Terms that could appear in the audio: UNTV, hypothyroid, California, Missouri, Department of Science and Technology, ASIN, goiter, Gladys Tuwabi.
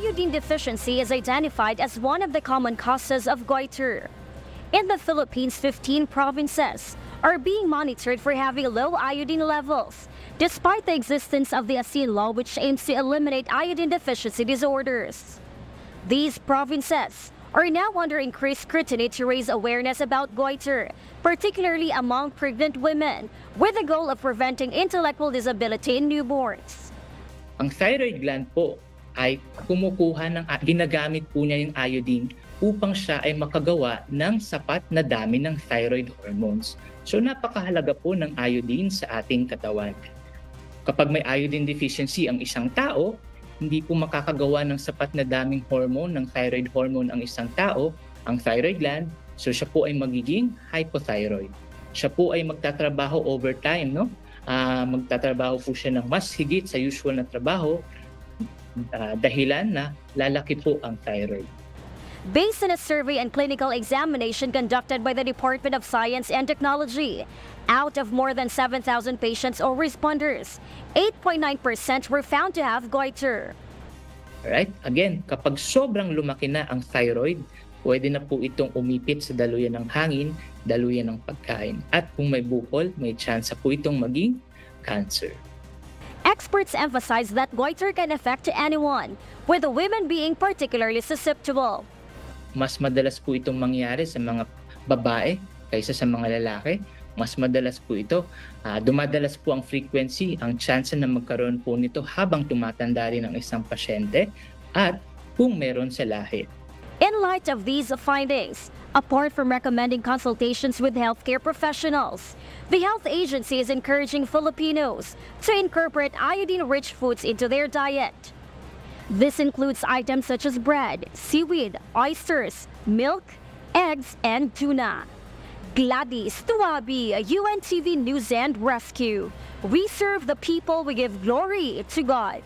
Iodine deficiency is identified as one of the common causes of goiter. In the Philippines, 15 provinces are being monitored for having low iodine levels, despite the existence of the ASIN law, which aims to eliminate iodine deficiency disorders. These provinces are now under increased scrutiny to raise awareness about goiter, particularly among pregnant women, with the goal of preventing intellectual disability in newborns. Ang thyroid gland po ay kumukuha ng ginagamit po niya yung iodine upang siya ay makagawa ng sapat na dami ng thyroid hormones. So napakahalaga po ng iodine sa ating katawan. Kapag may iodine deficiency ang isang tao, hindi po makakagawa ng sapat na daming hormone, ng thyroid hormone ang isang tao, ang thyroid gland, so siya po ay magiging hypothyroid. Siya po ay magtatrabaho overtime, no? Magtatrabaho po siya ng mas higit sa usual na trabaho, dahilan na lalaki po ang thyroid. Based on a survey and clinical examination conducted by the Department of Science and Technology, out of more than 7,000 patients or responders, 8.9% were found to have goiter. Alright, again, kapag sobrang lumaki na ang thyroid, pwede na po itong umipit sa daluyan ng hangin, daluyan ng pagkain. At kung may bukol, may tsansa po itong maging cancer. Experts emphasize that goiter can affect anyone, with the women being particularly susceptible. Mas madalas po itong mangyari sa mga babae kaysa sa mga lalaki. Mas madalas po ito. Dumadalas po ang frequency, ang chance na magkaroon po nito habang tumatanda rin ang isang pasyente at kung meron sa lahi. In light of these findings, apart from recommending consultations with healthcare professionals, the health agency is encouraging Filipinos to incorporate iodine-rich foods into their diet. This includes items such as bread, seaweed, oysters, milk, eggs, and tuna. Gladys Tuwabi, UNTV News and Rescue. We serve the people, we give glory to God.